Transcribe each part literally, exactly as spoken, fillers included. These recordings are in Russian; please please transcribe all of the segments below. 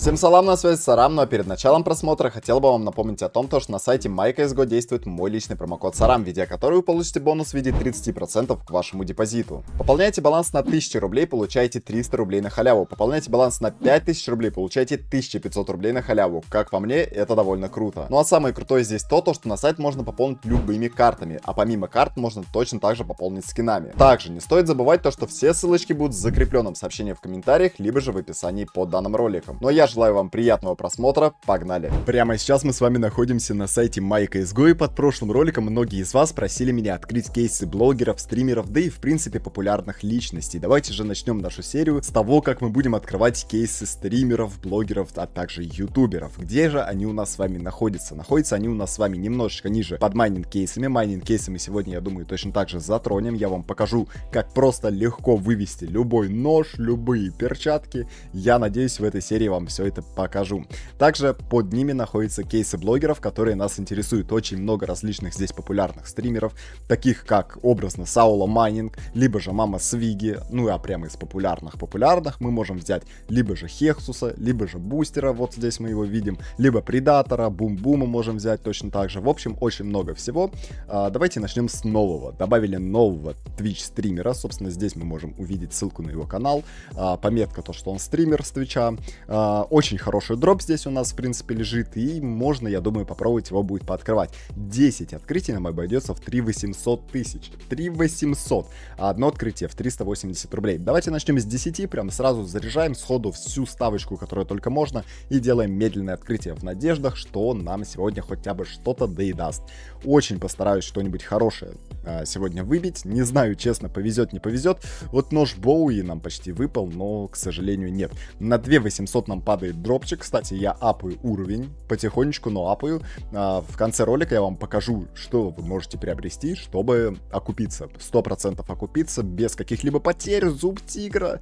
Всем салам, на связи Сарам, но перед началом просмотра хотел бы вам напомнить о том, что на сайте MyCSGO действует мой личный промокод Сарам, введя который вы получите бонус в виде тридцати процентов к вашему депозиту. Пополняйте баланс на тысячу рублей, получаете триста рублей на халяву. Пополняйте баланс на пять тысяч рублей, получаете тысячу пятьсот рублей на халяву. Как по мне, это довольно круто. Ну а самое крутое здесь то, то что на сайт можно пополнить любыми картами, а помимо карт можно точно также пополнить скинами. Также не стоит забывать то, что все ссылочки будут в закрепленном сообщении в комментариях, либо же в описании под данным роликом. Но я желаю вам приятного просмотра, погнали! Прямо сейчас мы с вами находимся на сайте MyCSGO, и под прошлым роликом многие из вас просили меня открыть кейсы блогеров, стримеров, да и в принципе популярных личностей. Давайте же начнем нашу серию с того, как мы будем открывать кейсы стримеров, блогеров, а также ютуберов. Где же они у нас с вами находятся? Находятся они у нас с вами немножечко ниже под майнинг кейсами. Майнинг кейсы мы сегодня, я думаю, точно так же затронем. Я вам покажу, как просто легко вывести любой нож, любые перчатки. Я надеюсь, в этой серии вам все это покажу. Также под ними находятся кейсы блогеров, которые нас интересуют. Очень много различных здесь популярных стримеров, таких как образно Саула Майнинг, либо же MAMASWIGGI. Ну а прямо из популярных популярных мы можем взять либо же Хексуса, либо же Бустера, вот здесь мы его видим, либо Предатора, Бум-Бума можем взять точно так же. В общем, очень много всего. А, давайте начнем с нового. Добавили нового Twitch стримера, собственно здесь мы можем увидеть ссылку на его канал, а, пометка то, что он стример с Твича. А, очень хороший дроп здесь у нас в принципе лежит, и можно, я думаю, попробовать его будет пооткрывать. десять открытий нам обойдется в три восемьсот тысяч. три восемьсот. А одно открытие в триста восемьдесят рублей. Давайте начнем с десяти, прям сразу заряжаем сходу всю ставочку, которую только можно, и делаем медленное открытие в надеждах, что нам сегодня хотя бы что-то да и даст. Очень постараюсь что-нибудь хорошее а, сегодня выбить. Не знаю, честно, повезет, не повезет. Вот нож Боуи нам почти выпал, но, к сожалению, нет. На две тысячи восемьсот нам падает дропчик. Кстати, я апаю уровень потихонечку, но апаю. А, в конце ролика я вам покажу, что вы можете приобрести, чтобы окупиться. сто процентов окупиться без каких-либо потерь. Зуб тигра.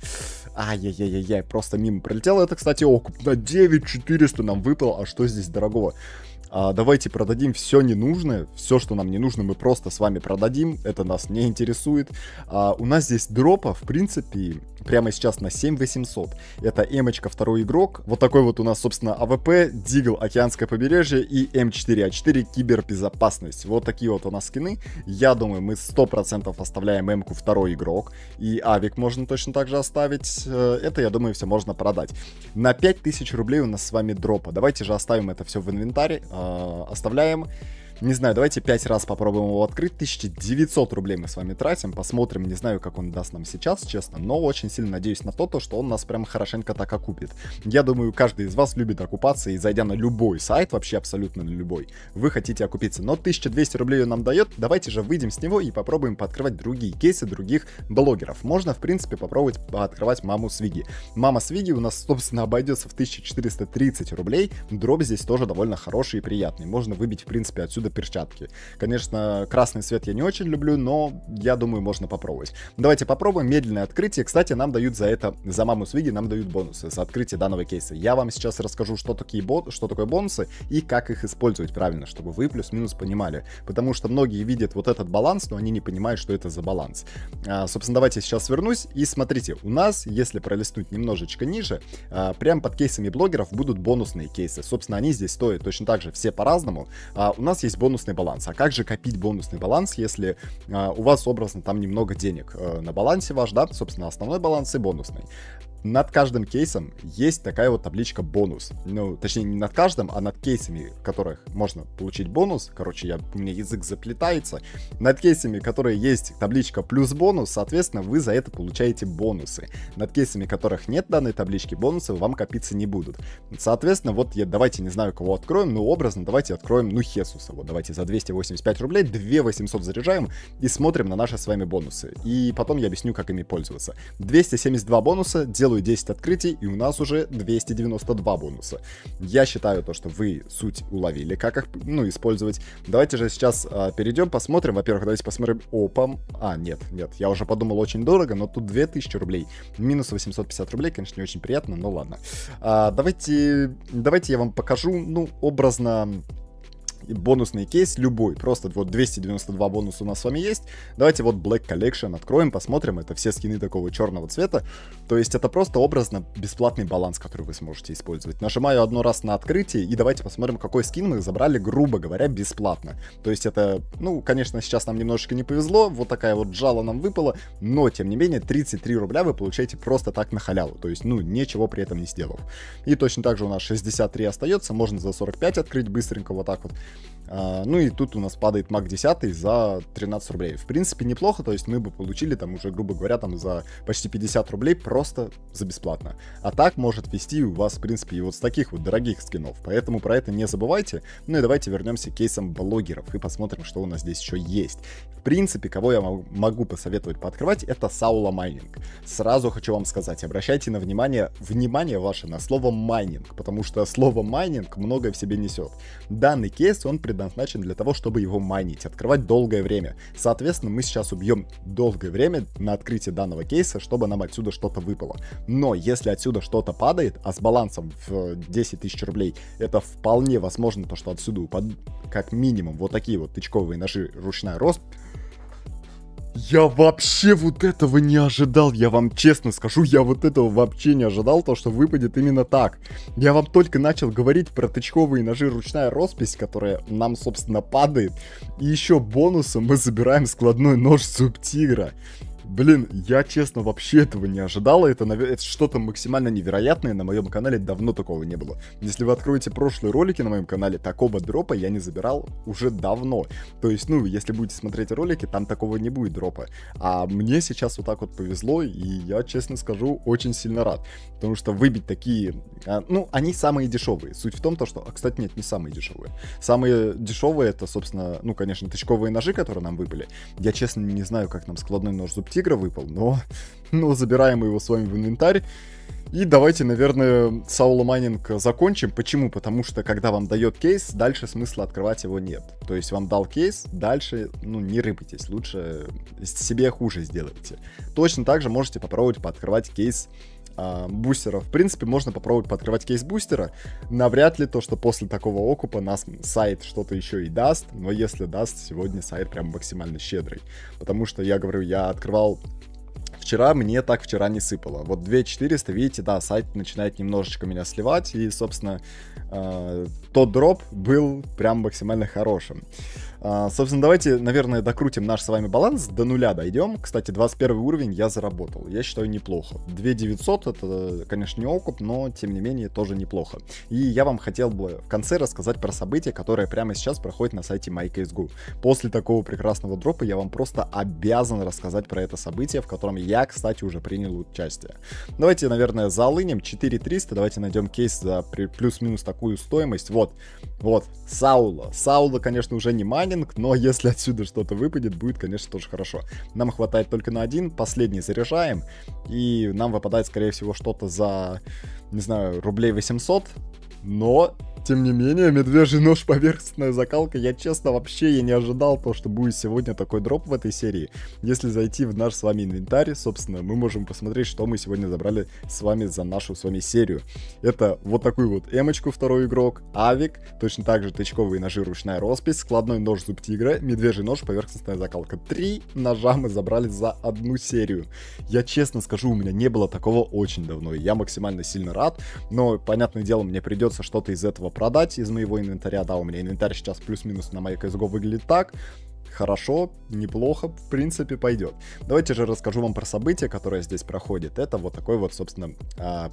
Ай-яй-яй-яй, просто мимо пролетело. Это, кстати, окуп на девять тысяч четыреста нам выпало. А что здесь дорогого? А, давайте продадим все ненужное. Все, что нам не нужно, мы просто с вами продадим. Это нас не интересует. а, У нас здесь дропа, в принципе, прямо сейчас на семь тысяч восемьсот. Это эмочка, второй игрок. Вот такой вот у нас, собственно, АВП, Дигл, Океанское побережье и эм четыре а четыре, Кибербезопасность. Вот такие вот у нас скины. Я думаю, мы сто процентов оставляем эмку, второй игрок. И авик можно точно так же оставить. Это, я думаю, все можно продать. На пять тысяч рублей у нас с вами дропа. Давайте же оставим это все в инвентаре. Оставляем. Не знаю, давайте пять раз попробуем его открыть. Тысяча девятьсот рублей мы с вами тратим. Посмотрим, не знаю, как он даст нам сейчас, честно. Но очень сильно надеюсь на то, что он нас прям хорошенько так окупит. Я думаю, каждый из вас любит окупаться. И зайдя на любой сайт, вообще абсолютно на любой, вы хотите окупиться. Но тысяча двести рублей он нам дает. Давайте же выйдем с него и попробуем пооткрывать другие кейсы других блогеров. Можно, в принципе, попробовать пооткрывать MAMASWIGGI. MAMASWIGGI у нас, собственно, обойдется в тысячу четыреста тридцать рублей. Дроп здесь тоже довольно хороший и приятный. Можно выбить, в принципе, отсюда перчатки. Конечно, красный цвет я не очень люблю, но я думаю, можно попробовать. Давайте попробуем медленное открытие. Кстати, нам дают за это, за MAMASWIGGI нам дают бонусы за открытие данного кейса. Я вам сейчас расскажу, что такие бо- что такое бонусы и как их использовать правильно, чтобы вы плюс-минус понимали. Потому что многие видят вот этот баланс, но они не понимают, что это за баланс. А, собственно, давайте сейчас вернусь и смотрите. У нас, если пролистнуть немножечко ниже, а, прям под кейсами блогеров будут бонусные кейсы. Собственно, они здесь стоят точно так же, все по-разному. А, у нас есть бонусный баланс. А как же копить бонусный баланс, если э, у вас образно там немного денег э, на балансе ваш, да, собственно, основной баланс и бонусный. Над каждым кейсом есть такая вот табличка бонус. Ну, точнее, не над каждым, а над кейсами, в которых можно получить бонус. Короче, я, у меня язык заплетается. Над кейсами, которые есть табличка плюс бонус, соответственно, вы за это получаете бонусы. Над кейсами, которых нет данной таблички, бонусы вам копиться не будут. Соответственно, вот я, давайте, не знаю, кого откроем, но образно давайте откроем, ну, Хесуса. Вот давайте за двести восемьдесят пять рублей две тысячи восемьсот заряжаем и смотрим на наши с вами бонусы. И потом я объясню, как ими пользоваться. двести семьдесят два бонуса, делаем десять открытий, и у нас уже двести девяносто два бонуса. Я считаю то, что вы суть уловили, как их, ну, использовать. Давайте же сейчас а, перейдем, посмотрим. Во-первых, давайте посмотрим опам. А, нет, нет, я уже подумал, очень дорого, но тут две тысячи рублей. Минус восемьсот пятьдесят рублей, конечно, не очень приятно, но ладно. А, давайте, давайте я вам покажу, ну, образно... бонусный кейс любой. Просто вот двести девяносто два бонуса у нас с вами есть. Давайте вот Black Collection откроем, посмотрим. Это все скины такого черного цвета. То есть это просто образно бесплатный баланс, который вы сможете использовать. Нажимаю одно раз на открытие, и давайте посмотрим, какой скин мы забрали, грубо говоря, бесплатно. То есть это, ну, конечно, сейчас нам немножечко не повезло. Вот такая вот жало нам выпала. Но, тем не менее, тридцать три рубля вы получаете просто так на халяву. То есть, ну, ничего при этом не сделав. И точно так же у нас шестьдесят три остается. Можно за сорок пять открыть быстренько вот так вот. А, ну и тут у нас падает маг десять за тринадцать рублей. В принципе, неплохо. То есть мы бы получили там уже, грубо говоря, там за почти пятьдесят рублей просто за бесплатно. А так может вести у вас, в принципе, и вот с таких вот дорогих скинов. Поэтому про это не забывайте. Ну и давайте вернемся к кейсам блогеров и посмотрим, что у нас здесь еще есть. В принципе, кого я могу посоветовать пооткрывать, это Саула Майнинг. Сразу хочу вам сказать, обращайте на внимание, внимание ваше на слово майнинг, потому что слово майнинг многое в себе несет. Данный кейс, он предназначен для того, чтобы его майнить, открывать долгое время. Соответственно, мы сейчас убьем долгое время на открытие данного кейса, чтобы нам отсюда что-то выпало. Но если отсюда что-то падает, а с балансом в десять тысяч рублей, это вполне возможно, то что отсюда упадут как минимум вот такие вот тычковые ножи, ручная роспись. Я вообще вот этого не ожидал, я вам честно скажу, я вот этого вообще не ожидал, то что выпадет именно так. Я вам только начал говорить про тычковые ножи, ручная роспись, которая нам, собственно, падает. И еще бонусом мы забираем складной нож субтигра. Блин, я честно вообще этого не ожидал, это, это что-то максимально невероятное, на моем канале давно такого не было. Если вы откроете прошлые ролики на моем канале, такого дропа я не забирал уже давно. То есть, ну, если будете смотреть ролики, там такого не будет дропа. А мне сейчас вот так вот повезло, и я, честно скажу, очень сильно рад. Потому что выбить такие, ну, они самые дешевые. Суть в том, то, что, а, кстати, нет, не самые дешевые. Самые дешевые, это, собственно, ну, конечно, тычковые ножи, которые нам выпали. Я, честно, не знаю, как нам складной нож зуб тигра выпал, но, но забираем мы его с вами в инвентарь. И давайте, наверное, Саула Майнинг закончим. Почему? Потому что, когда вам дает кейс, дальше смысла открывать его нет. То есть вам дал кейс, дальше, ну, не рыпайтесь, лучше себе хуже сделайте. Точно так же можете попробовать пооткрывать кейс бустеров. В принципе, можно попробовать пооткрывать кейс бустера. Навряд ли то, что после такого окупа нас сайт что-то еще и даст. Но если даст, сегодня сайт прям максимально щедрый. Потому что, я говорю, я открывал вчера, мне так вчера не сыпало. Вот две тысячи четыреста, видите, да, сайт начинает немножечко меня сливать. И, собственно, э, тот дроп был прям максимально хорошим. Uh, собственно, давайте, наверное, докрутим наш с вами баланс, до нуля дойдем. Кстати, двадцать первый уровень я заработал, я считаю, неплохо. две тысячи девятьсот, это, конечно, не окуп, но, тем не менее, тоже неплохо. И я вам хотел бы в конце рассказать про события, которые прямо сейчас проходят на сайте май си эс го. После такого прекрасного дропа я вам просто обязан рассказать про это событие, в котором я, кстати, уже принял участие. Давайте, наверное, залынем четыре тысячи триста, давайте найдем кейс за плюс-минус такую стоимость. Вот, вот, Саула. Саула, конечно, уже не мань, но если отсюда что-то выпадет, будет, конечно, тоже хорошо. Нам хватает только на один, последний заряжаем, и нам выпадает, скорее всего, что-то за, не знаю, рублей восемьсот, но... Тем не менее, медвежий нож, поверхностная закалка. Я, честно, вообще я не ожидал то, что будет сегодня такой дроп в этой серии. Если зайти в наш с вами инвентарь, собственно, мы можем посмотреть, что мы сегодня забрали с вами за нашу с вами серию. Это вот такую вот эмочку, второй игрок, авик, точно так же тычковые ножи, ручная роспись, складной нож зуб тигра, медвежий нож, поверхностная закалка. Три ножа мы забрали за одну серию. Я, честно скажу, у меня не было такого очень давно, и я максимально сильно рад, но, понятное дело, мне придется что-то из этого продать из моего инвентаря. Да, у меня инвентарь сейчас плюс-минус на май си эс го выглядит так. Хорошо, неплохо, в принципе, пойдет. Давайте же расскажу вам про событие, которое здесь проходит. Это вот такой вот, собственно,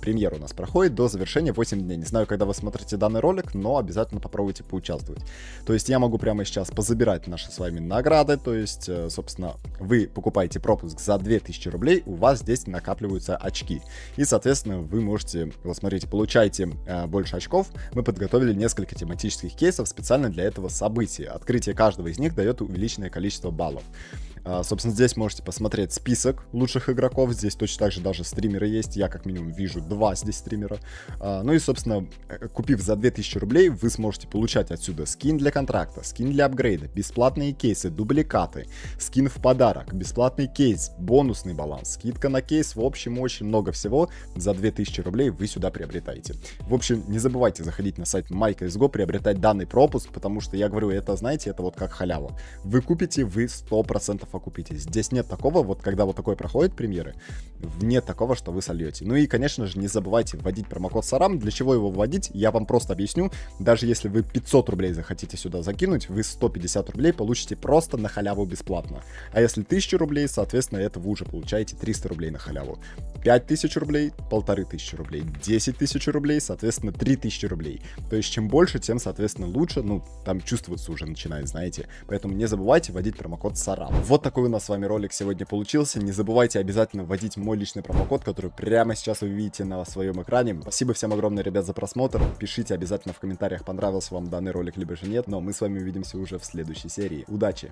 премьер у нас проходит до завершения восемь дней. Не знаю, когда вы смотрите данный ролик, но обязательно попробуйте поучаствовать. То есть я могу прямо сейчас позабирать наши с вами награды. То есть, собственно, вы покупаете пропуск за две тысячи рублей, у вас здесь накапливаются очки. И, соответственно, вы можете, вот смотрите, получаете больше очков. Мы подготовили несколько тематических кейсов специально для этого события. Открытие каждого из них дает увеличение количество баллов. Собственно, здесь можете посмотреть список лучших игроков. Здесь точно так же даже стримеры есть. Я как минимум вижу два здесь стримера. Ну и, собственно, купив за две тысячи рублей, вы сможете получать отсюда скин для контракта, скин для апгрейда, бесплатные кейсы, дубликаты, скин в подарок, бесплатный кейс, бонусный баланс, скидка на кейс. В общем, очень много всего за две тысячи рублей вы сюда приобретаете. В общем, не забывайте заходить на сайт MyCSGO, приобретать данный пропуск, потому что, я говорю, это, знаете, это вот как халява. Вы купите, вы сто процентов окупитесь. Здесь нет такого, вот когда вот такое проходит премьеры, нет такого, что вы сольете. Ну и, конечно же, не забывайте вводить промокод сарам. Для чего его вводить, я вам просто объясню. Даже если вы пятьсот рублей захотите сюда закинуть, вы сто пятьдесят рублей получите просто на халяву бесплатно. А если тысяча рублей, соответственно, это вы уже получаете триста рублей на халяву. пять тысяч рублей, полторы тысячи рублей, десять тысяч рублей, соответственно, три тысячи рублей. То есть, чем больше, тем, соответственно, лучше. Ну, там чувствуется уже начинает, знаете. Поэтому не забывайте вводить промокод сарам. Вот такой у нас с вами ролик сегодня получился. Не забывайте обязательно вводить мой личный промокод, который прямо сейчас вы видите на своем экране. Спасибо всем огромное, ребят, за просмотр. Пишите обязательно в комментариях, понравился вам данный ролик, либо же нет. Но мы с вами увидимся уже в следующей серии. Удачи!